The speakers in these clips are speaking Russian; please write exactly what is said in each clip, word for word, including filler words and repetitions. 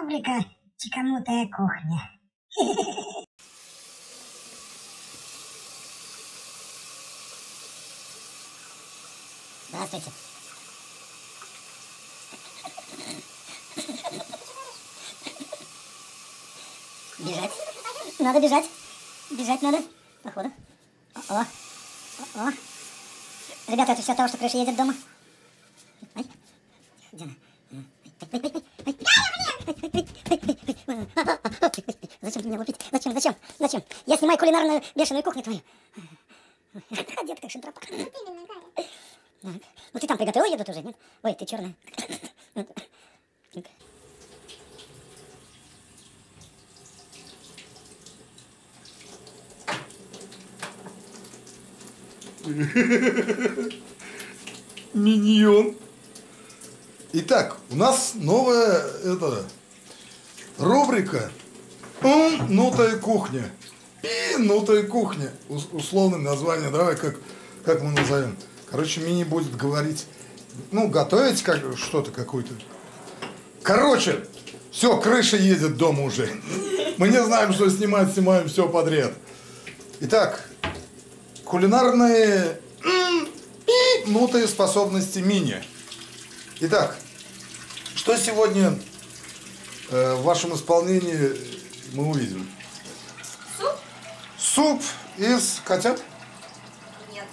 Рубрика «Чиканутая кухня». Здравствуйте. Бежать. Надо бежать. Бежать надо. Походу. О-о. О-о. Ребята, это все от того, что крыша едет дома. Ай. Где она? Зачем ты меня лупить? Зачем? Зачем? Зачем? Я снимаю кулинарную бешеную кухню твою. Одет как шантропок. Ну ты там приготовила еду тоже, нет? Ой, ты черная. Миньон. Итак, у нас новая это, рубрика «Чиканутая кухня». «Чиканутая кухня». Условное название, давай как, как мы назовем. Короче, Мини будет говорить, ну, готовить как, что-то какое-то. Короче, все, крыша едет дома уже. Мы не знаем, что снимать, снимаем все подряд. Итак, кулинарные «Чиканутые способности Мини». Итак, что сегодня э, в вашем исполнении мы увидим? Суп? Суп из котят? Нет.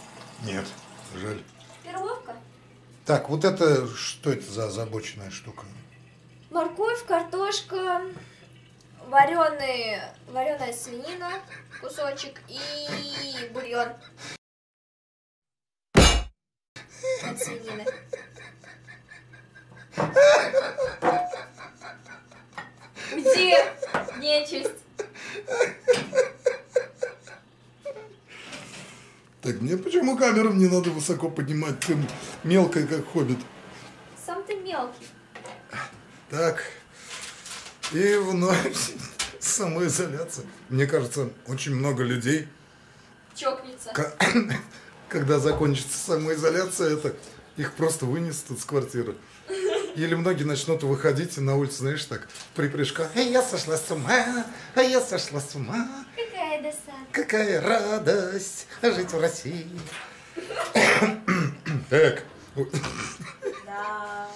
Нет, жаль. Перловка. Так, вот это, что это за озабоченная штука? Морковь, картошка, вареный, вареная свинина, кусочек и бульон. От свинины. Уйди, нечисть. Так, мне почему камеру не надо высоко поднимать? Ты мелкая, как хоббит. Сам ты мелкий. Так, и вновь самоизоляция. Мне кажется, очень много людей чокнется. Когда закончится самоизоляция, это их просто вынесут из квартиры. Или многие начнут выходить на улицу, знаешь, так, припрыжка. Эй, я сошла с ума, а я сошла с ума. Какая досада. Какая радость жить в России. Так. Да.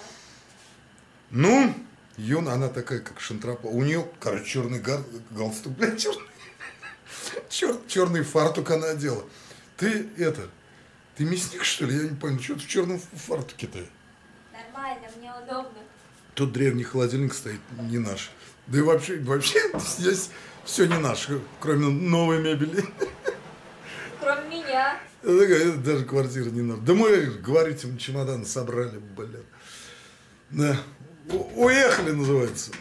Ну, Юн, она такая, как шантрапа. У нее, короче, черный гал... галстук, блядь, черный. Черт, черный фартук она одела. Ты это, ты мясник, что ли? Я не понял, что ты в черном фартуке-то? Нормально, мне удобно. Тут древний холодильник стоит, не наш. Да и вообще, вообще здесь все не наше, кроме новой мебели. Кроме меня. Это даже квартира не наша. Да мы, говорите, мы чемоданы собрали, блин. Да. Уехали, называется.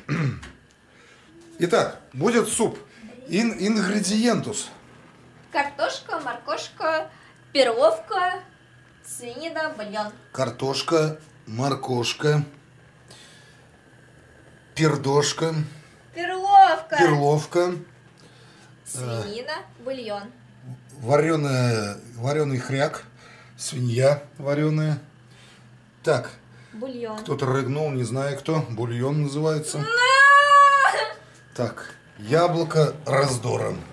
Итак, будет суп. Ин ингредиентус. Картошка, моркошка, перловка, свинина, бульон. Картошка. Моркошка, пердошка, перловка, перловка, свинина, э, бульон, вареная, вареный хряк, свинья вареная. Так, бульон. Кто-то рыгнул, не знаю кто, бульон называется. Но! Так, яблоко раздором.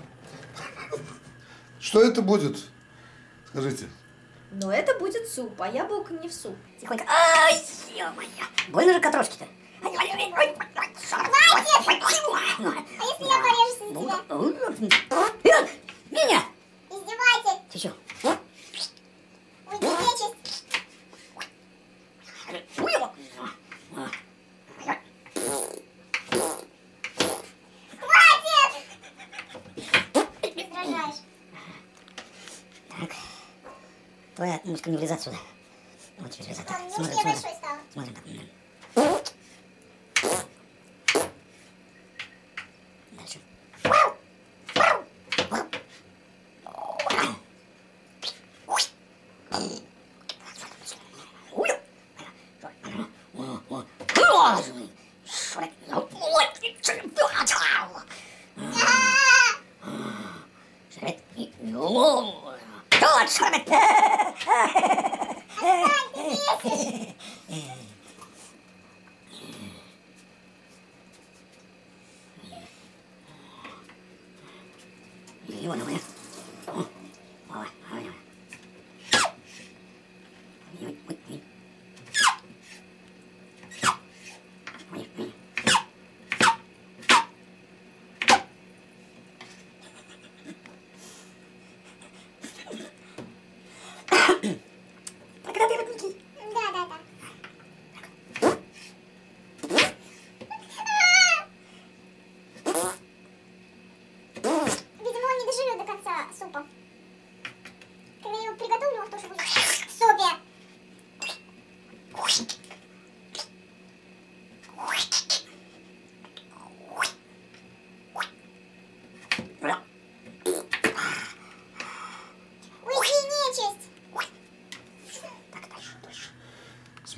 Что это будет? Скажите. Но это будет суп, а яблоко не в суп. Тихонько. Ай, ё-моё. Больно же катрошки-то. А если я порежусь из тебя? Меня! Издеватель! Ты чё? Уйди, нечисть! Хватит! Ты раздражаешь. Так. Твоя мышка не влезает сюда. Вот теперь влезает. Так, смотрим, смотрим. Смотрим, так. Дальше.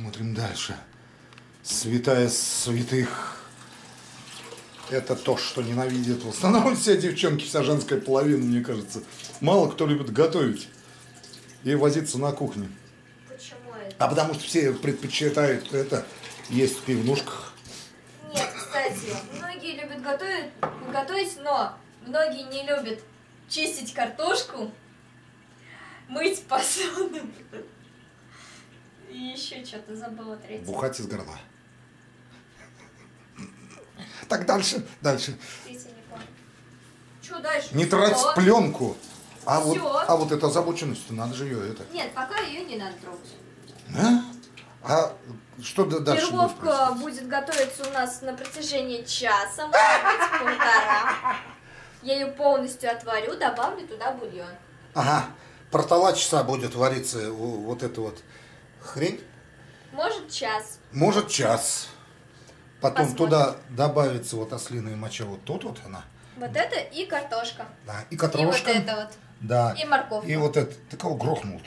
Смотрим дальше. Святая святых. Это то, что ненавидят в основном все девчонки, вся женская половина, мне кажется. Мало кто любит готовить и возиться на кухне. Почему это? А потому что все предпочитают это есть в пивнушках. Нет, кстати, многие любят готовить, готовить, но многие не любят чистить картошку, мыть посуду. И еще что-то забыла третье. Бухать из горла. Так, дальше, дальше. Что дальше? Не трать пленку. А вот, а вот эта озабоченность, надо же ее это. Нет, пока ее не надо трогать. А? А что дальше? Перловка будет готовиться у нас на протяжении часа, может быть, полтора. Я ее полностью отварю, добавлю туда бульон. Ага, полтора часа будет вариться вот эта вот хрень. Может час. Может час. Потом посмотрим. Туда добавится вот ослиная моча, вот тут вот она. Вот это и картошка. Да, и картошка. И вот это вот. Да. И морковка. И вот это. Ты кого грохнул?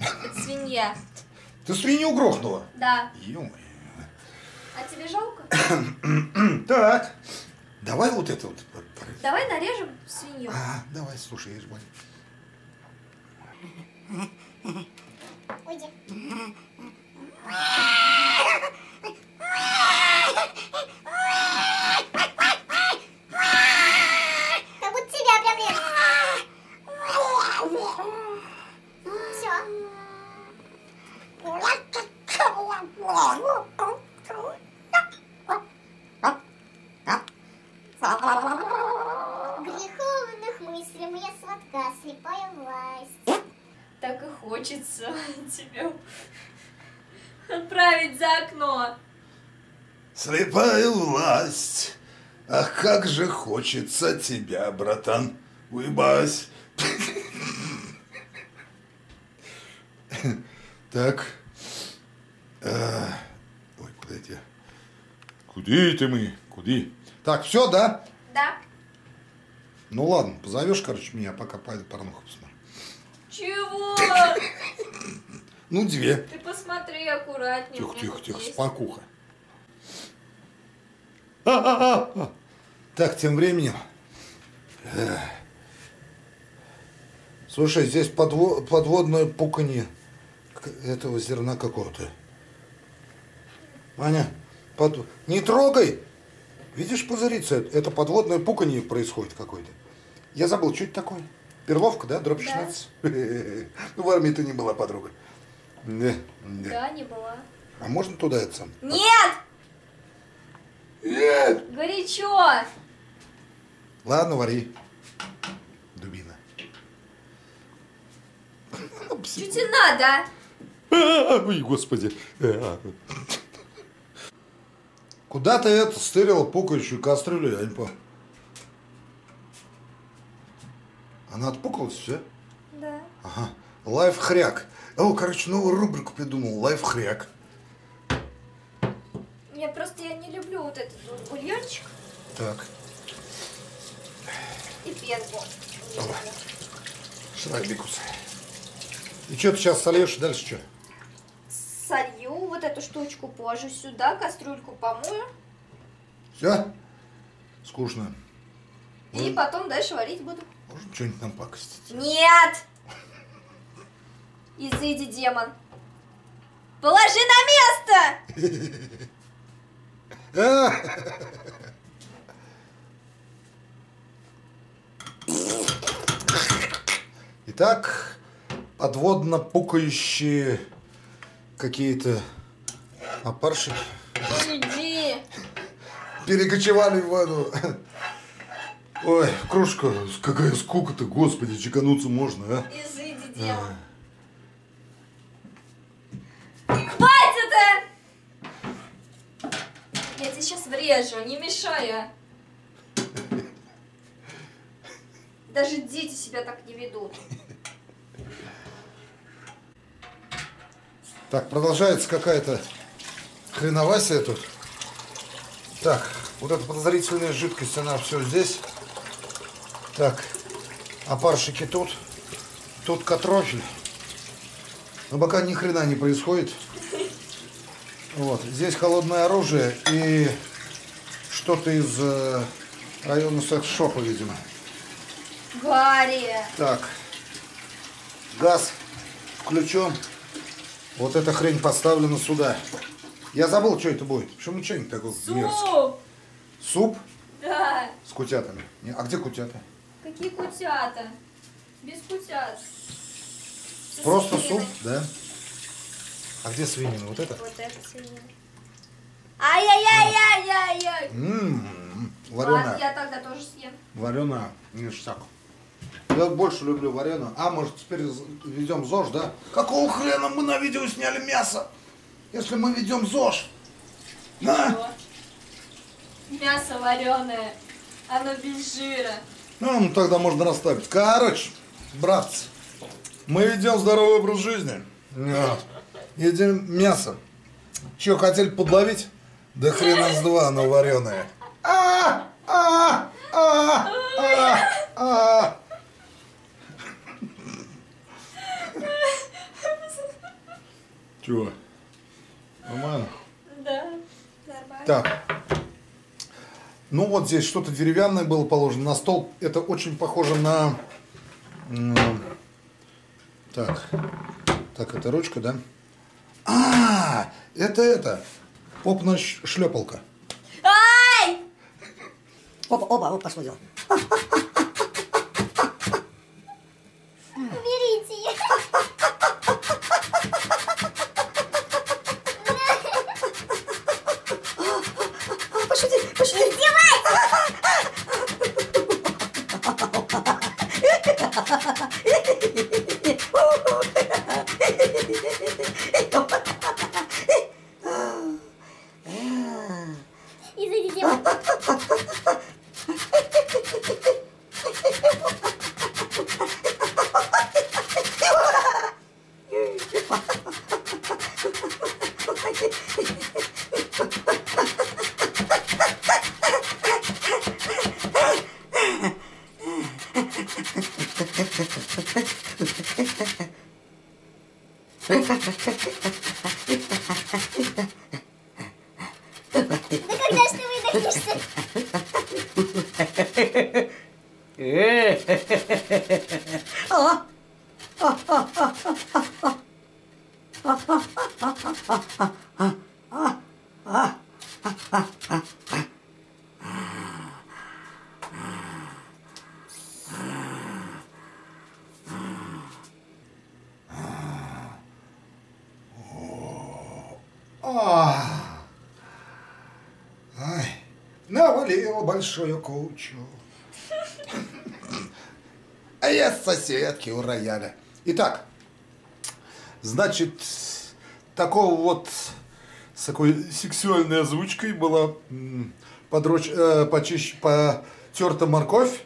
Это свинья. Ты свинью грохнула? Да. Ё-моё. А тебе жалко? Так. Давай вот это вот. Давай нарежем свинью. А, давай, слушай, я же болею. Уйди. Да вот тебя прям режет. Все. Греховных мыслям я сладка, слепая власть. Так и хочется тебя отправить за окно. Слепая власть, ах, как же хочется тебя, братан, уебать. Так. Ой, подойди. Куди ты мы? Куди? Так, все, да? Да. Ну ладно, позовешь, короче, меня, пока пойду порнуху посмотрю. Чего? Ну, две. Ты посмотри аккуратнее. Тихо, тихо, тихо, спокуха. А -а -а -а. Так, тем временем. Слушай, здесь подво подводное пуканье этого зерна какого-то. Аня, под... не трогай! Видишь, пузырится, это подводное пуканье происходит какое-то. Я забыл, что это такое? Перловка, да? Дробь шестнадцать? Да. Ну, в армии ты не была, подруга. Да, да. Да, не была. А можно туда это сам? Нет! Нет! Горячо! Ладно, вари. Дубина. Чуть тебе надо? Ой, господи. Куда ты это стырила пукающую кастрюлю, я не помню. Она отпукалась, все? Да. Ага. Лайфхряк. О, короче, новую рубрику придумал. Лайфхряк. Я просто я не люблю вот этот вот бульончик. Так. И пенку. Шрайбикус. И что ты сейчас сольешь? Дальше что? Солью вот эту штучку позже сюда, кастрюльку помою. Все? Скучно. И можно... потом дальше варить буду. Может что-нибудь нам пакостить? Нет! Изыди, демон. Положи на место! Итак, подводно пукающие какие-то опаршики перекочевали в воду. Ой, кружка, какая скука-то, господи, чекануться можно, а? Изыди, демон. Сейчас врежу, не мешая. Даже дети себя так не ведут. Так, продолжается какая-то хреновасия тут. Так, вот эта подозрительная жидкость, она все здесь. Так, опаршики тут. Тут картофель. Но пока ни хрена не происходит. Вот. Здесь холодное оружие и что-то из э, района секс-шопа, видимо. Гарри! Так. Газ включен. Вот эта хрень поставлена сюда. Я забыл, что это будет. Почему что-нибудь такое мерзкое? Суп! Суп? Да. С кутятами. А где кутята? Какие кутята? Без кутят. Со Просто свинины. суп, да? А где свинина? Вот это? Вот это свинина. Ай-яй-яй-яй-яй-яй! Ммм, вареная. Я тогда тоже съем. Вареная ништяк. Я больше люблю вареную. А, может, теперь ведем ЗОЖ, да? Какого хрена мы на видео сняли мясо? Если мы ведем ЗОЖ. А? Мясо вареное. Оно без жира. Ну, ну, тогда можно расставить. Короче, братцы, мы ведем здоровый образ жизни. Нет. Едим мясо. Че, хотели подловить? Да хрена с два, но вареное. А, а, а, а, а. Чего? Нормально? Да, нормально. Так. Ну вот здесь что-то деревянное было положено на стол. Это очень похоже на... Так. Так, это ручка, да? А, это это. Попная шлепалка. Ай! Опа, опа, опа, пошло дело. Уберите ее. Пошути, пошути. Навалил большую кучу. А я с соседки у рояля. Итак, значит, такого вот, с такой сексуальной озвучкой была подроч, э, почищ, потерта морковь.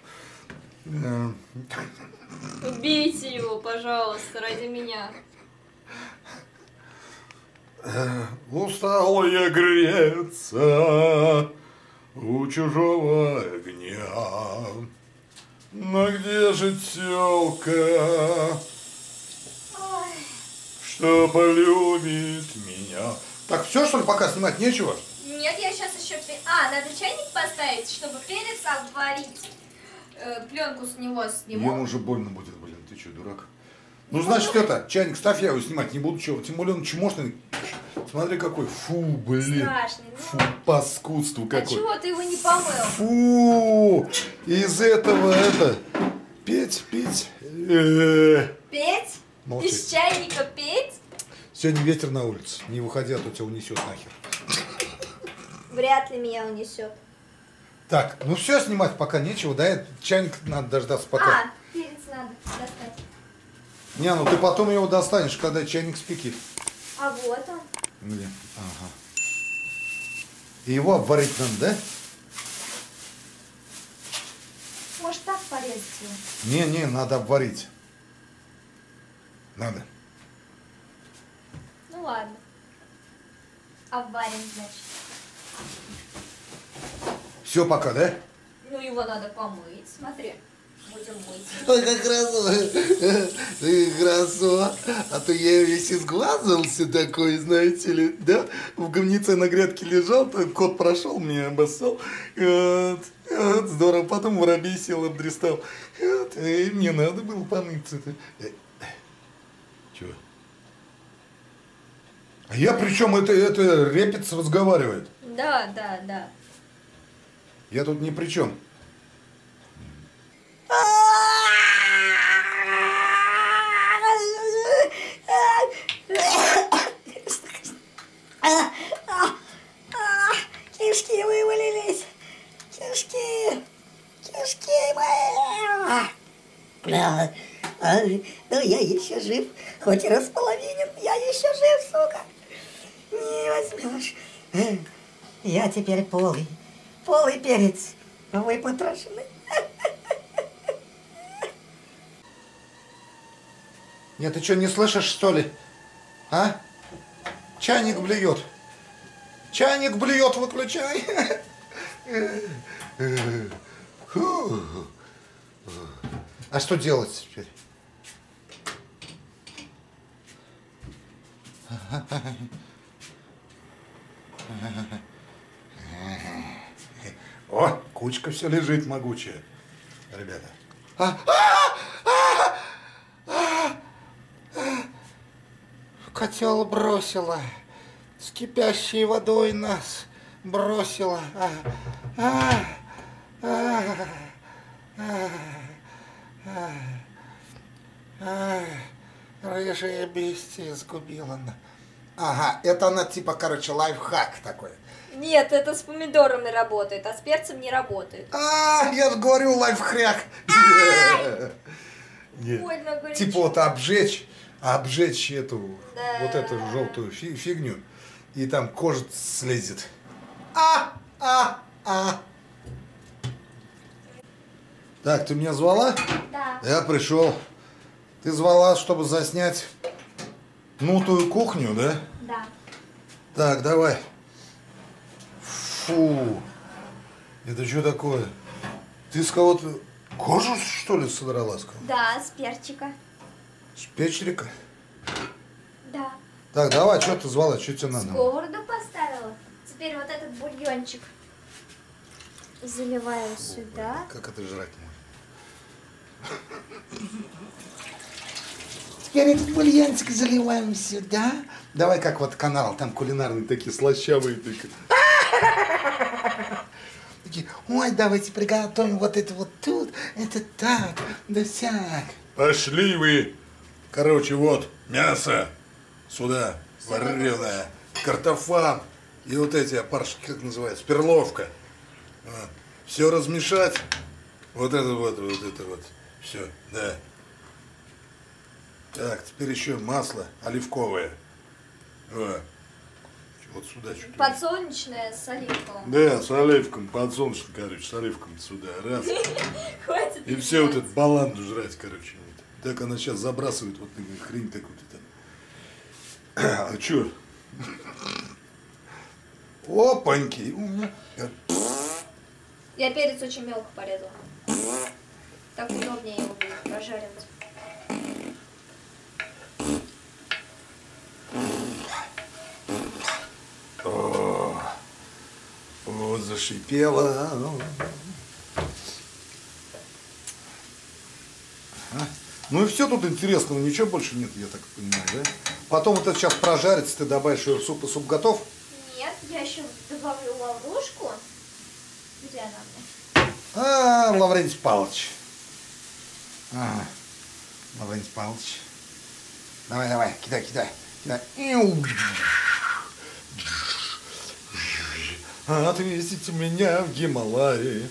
Убейте его, пожалуйста, ради меня. Устал я греться у чужого огня. Но где же тёлка, что полюбит меня? Так все, что ли, пока снимать нечего? Нет, я сейчас еще... А, надо чайник поставить, чтобы перец обварить. Э, пленку с него сниму. Ему уже больно будет, блин, ты что, дурак? Ну, значит, это, чайник ставь, я его снимать не буду, чего. Тем более он чмошный. Смотри, какой. Фу, блин. Страшный. Фу, паскудство какое. А чего ты его не помыл? Фу. Из этого это... Петь, пить. Петь? Молчи. Из чайника петь? Сегодня ветер на улице. Не выходя, а то тебя унесет нахер. Вряд ли меня унесет. Так, ну все, снимать пока нечего, да? Чайник надо дождаться пока. А, перец надо достать. Не, ну ты потом его достанешь, когда чайник спекит. А вот он. Блин, ага. И его обварить надо, да? Может так порезать его? Не, не, надо обварить. Надо. Ну ладно. Обварим, значит. Все пока, да? Ну его надо помыть, смотри. Будем мыть. Ой, как красиво. Ты красиво. А то я весь изглазался такой, знаете ли, да? В говнице на грядке лежал, кот прошел, меня обоссал. Вот, вот, здорово. Потом воробей сел, обдристал. Вот, и мне надо было помыться-то. Чего? А я причем это, это репец разговаривает. Да, да, да. Я тут ни при чем. Кишки вывалились. Кишки. Кишки мои. Ну я еще жив. Хоть и располовинен, я еще жив, сука. Не возьмешь. Я теперь полый. Полый перец. Вы потрошены. Нет, ты что, не слышишь, что ли? А? Чайник блюет. Чайник блюет, выключай. А что делать теперь? О, кучка все лежит могучая, ребята. Котел бросила, с кипящей водой нас бросила. Рыжая бестия сгубила. Ага, это она типа, короче, лайфхак такой. Нет, это с помидорами работает, а с перцем не работает. А, я же говорю, лайфхак. Типа вот обжечь, обжечь эту, вот эту желтую фигню, и там кожа слезет. А, а, а. Так, ты меня звала? Да. Я пришел. Ты звала, чтобы заснять Чиканутую кухню, да? Да. Так, давай. Фу. Это что такое? Ты с кого-то кожу, что ли, содрала? Да, с перчика. С перчика? Да. Так, давай, что ты звала, что тебе надо? Сковороду поставила. Теперь вот этот бульончик заливаю Фу, сюда. Как это жрать можно? Теперь этот бульончик заливаем сюда. Давай как вот канал, там кулинарные такие слащавые. Такие, ой, давайте приготовим вот это вот тут, это так, да сяк. Пошли вы. Короче, вот мясо сюда, вареное, картофан и вот эти опаршки, как называется, перловка. Вот. Все размешать. Вот это вот, вот это вот. Все, да. Так, теперь еще масло оливковое. О. Вот сюда чуть-чуть. Подсолнечное с оливком. Да, с оливком, подсолнечное, короче, с оливком сюда. Раз. Хватит. И все вот этот баланду жрать, короче. Так она сейчас забрасывает вот хрень такую-то там. А что? Опаньки. Я перец очень мелко порезала. Так удобнее его будет прожаривать. Зашипела. А? Ну и все тут интересного, ничего больше нет, я так понимаю, да? Потом вот это сейчас прожарится, ты добавишь ее в суп, и суп готов? Нет, я еще добавлю лаврушку. Где она? А, Лаврентий Павлович. А, Лаврентий Павлович. Давай, давай, кидай, кидай, кидай. Отвезите меня в Гималаи,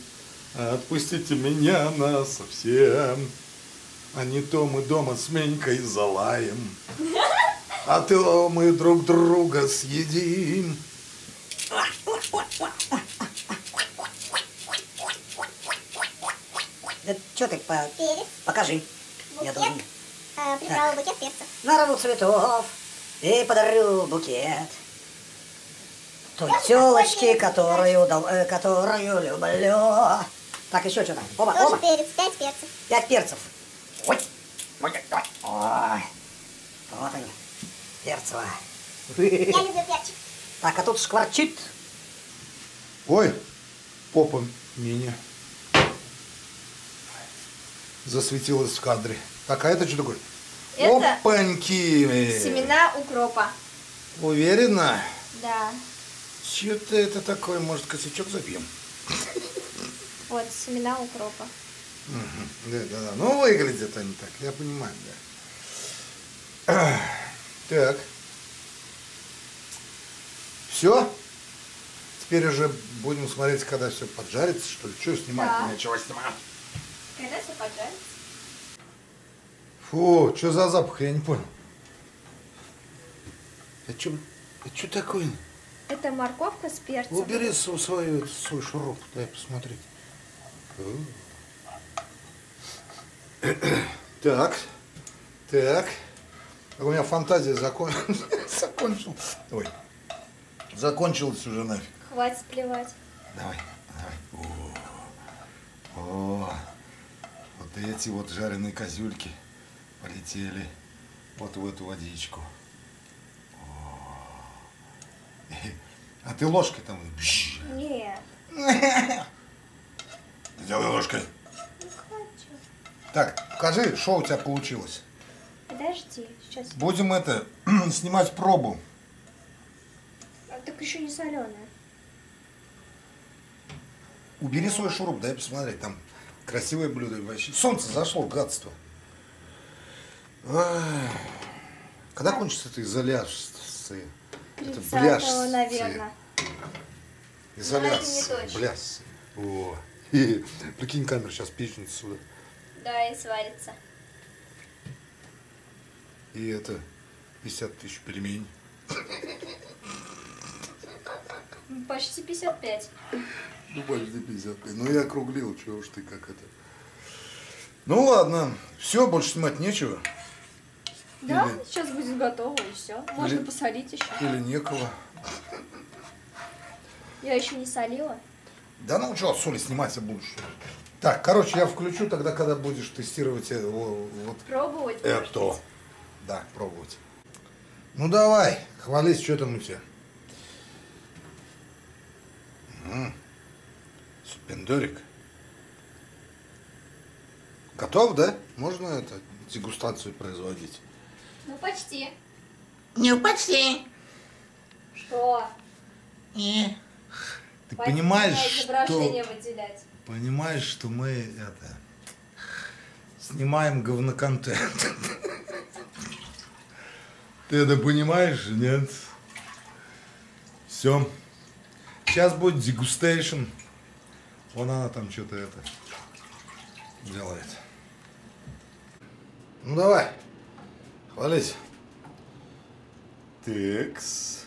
отпустите меня на совсем, а не то мы дома с Менькой залаем, а то мы друг друга съедим. Да что ты, по... покажи. Букет, должен... а, приправил букет перца. Нарву цветов и подарю букет. Той тёлочке, которую, которую люблю. Так, еще что-то. Оба, тоже оба. Перец, пять перцев. Пять перцев. Ой, ой, ой. Ой. Вот они. Перцево. Я люблю перчик. Так, а тут шкварчит. Ой, попа Мини засветилась в кадре. Так, а это что такое? Это опаньки. Семена укропа. Уверена? Да. Что-то это такое, может, косячок забьем? Вот, семена укропа. Угу. Да, да, да. Ну, выглядят они так, я понимаю, да. Так. Все? Теперь уже будем смотреть, когда все поджарится, что ли? Что снимать? Да. Нечего снимать. Когда все поджарится? Фу, что за запах, я не понял. Это что, это что такое? Это морковка с перцем. Убери свою, свой шуруп, дай посмотреть. Так, так. У меня фантазия закон... закончилась. Ой, закончилась уже нафиг. Хватит плевать. Давай, давай. О, о, вот эти вот жареные козюльки полетели вот в эту водичку. О. А ты ложкой там? Нет. Сделай ложкой. Не хочу. Так, покажи, что у тебя получилось. Подожди, сейчас. Будем это снимать пробу. А так еще не соленая. Убери свой шуруп, дай посмотреть, там красивое блюдо вообще. Солнце зашло, гадство. Ах. Когда кончится это изоляция? Это бляшцы. Наверное. Изоляция. Бляшцы. О. И, прикинь, камеру сейчас печнет сюда. Да, и сварится. И это пятьдесят тысяч пельменей. Почти пятьдесят пять. Ну, почти пятьдесят пять. Ну, я округлил, чего уж ты как это. Ну, ладно. Все, больше снимать нечего. Да, или... сейчас будет готово и все. Можно или... посолить еще. Или некого. Я еще не солила. Да ну что, соли снимать будешь. Так, короче, я включу тогда, когда будешь тестировать его. Вот пробовать? Это. Да, пробовать. Ну давай, хвались, что там у тебя. Угу. Супендорик. Готов, да? Можно это, дегустацию производить? Ну почти. Ну почти. Что? Не. Ты понимаешь, что, понимаешь, что мы это, снимаем говноконтент. Ты это понимаешь? Нет? Все. Сейчас будет дегустейшн. Вон она там что-то это делает. Ну давай, хвались. Текс.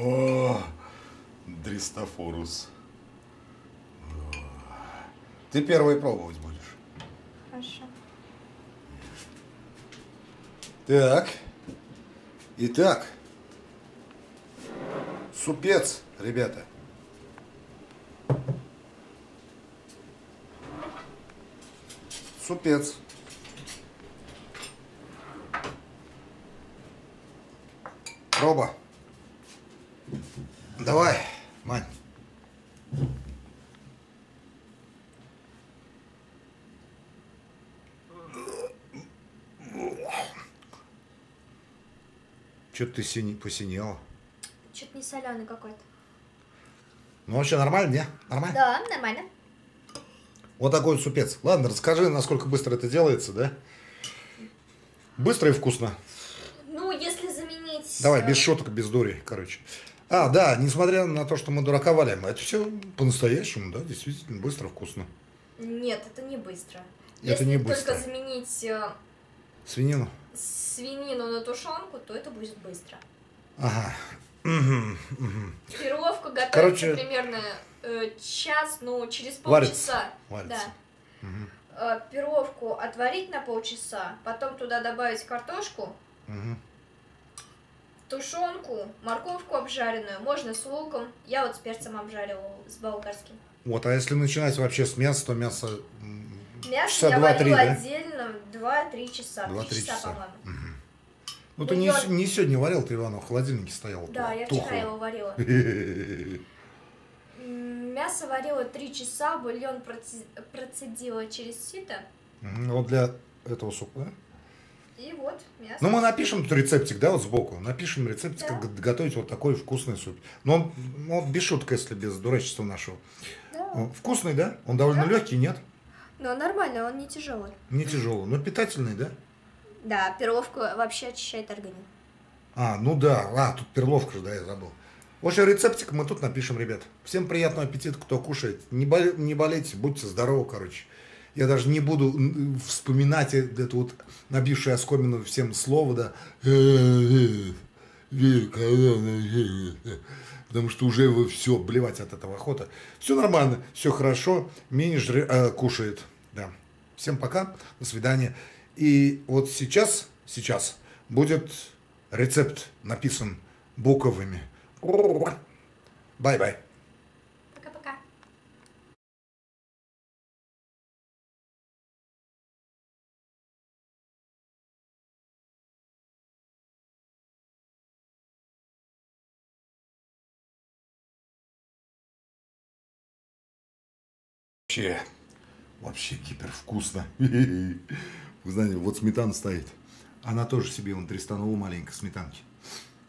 О, Дристофорус. Ты первый пробовать будешь. Хорошо. Так. Итак. Супец, ребята. Супец. Проба. Давай, Мань. Что-то ты сине... посинела. Что-то не соленый какой-то. Ну вообще нормально, не? Нормально? Да, нормально. Вот такой супец. Ладно, расскажи, насколько быстро это делается, да? Быстро и вкусно. Ну, если заменить... Давай, без шуток, без дури, короче. А, да, несмотря на то, что мы дурака валяем, это все по-настоящему, да, действительно быстро, вкусно. Нет, это не быстро. Это Если не быстро. Только заменить... Свинину? Свинину на тушенку, то это будет быстро. Ага. Угу, угу. Пировка готовится, короче, примерно э, час, ну, через полчаса. Варится. Варится. Да. Угу. Э, пировку отварить на полчаса, потом туда добавить картошку. Угу. тушенку, морковку обжаренную, можно с луком. Я вот с перцем обжаривала, с болгарским. Вот, а если начинать вообще с мяса, то мясо... Мясо я варила отдельно два-три часа. два-три часа, по-моему. Ну, ты не, не сегодня варил, ты, Иван, в холодильнике стоял. Да, я вчера его варила. Мясо варила три часа, бульон процедила через сито. Вот для этого супа, да? И вот мясо. Ну, мы напишем тут рецептик, да, вот сбоку. Напишем рецептик, да, как готовить вот такой вкусный суп. Но он, он без шуток, если без дурачества нашего. Да. Вкусный, да? Он довольно да. легкий, нет? Ну, нормально, он не тяжелый. Не тяжелый, но питательный, да? Да, перловка вообще очищает организм. А, ну да, а, тут перловка же, да, я забыл. В общем, рецептик мы тут напишем, ребят. Всем приятного аппетита, кто кушает. Не, бол... не болейте, будьте здоровы, короче. Я даже не буду вспоминать это вот набившее оскомину всем слово, да. Потому что уже вы все, блевать от этого охота. Все нормально, все хорошо, менеджер э, кушает. Да. Всем пока, до свидания. И вот сейчас, сейчас будет рецепт написан буквами. Бай-бай. Вообще, вообще гипервкусно. Вы знаете, вот сметана стоит. Она тоже себе вон тристанула маленько сметанки.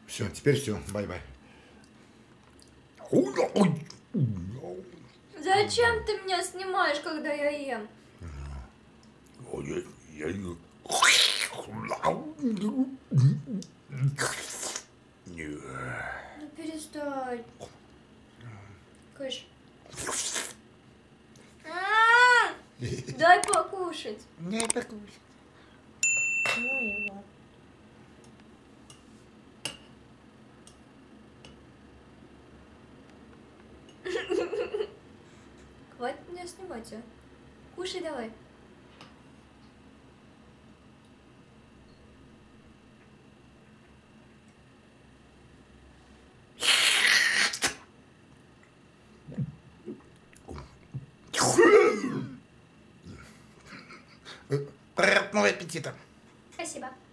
Все, теперь все. Бай-бай. Зачем ты меня снимаешь, когда я ем? Ну перестань. Кыш. Дай покушать. Дай покушать. Ну его. Хватит меня снимать, а? Кушай давай. Приятного аппетита. Спасибо.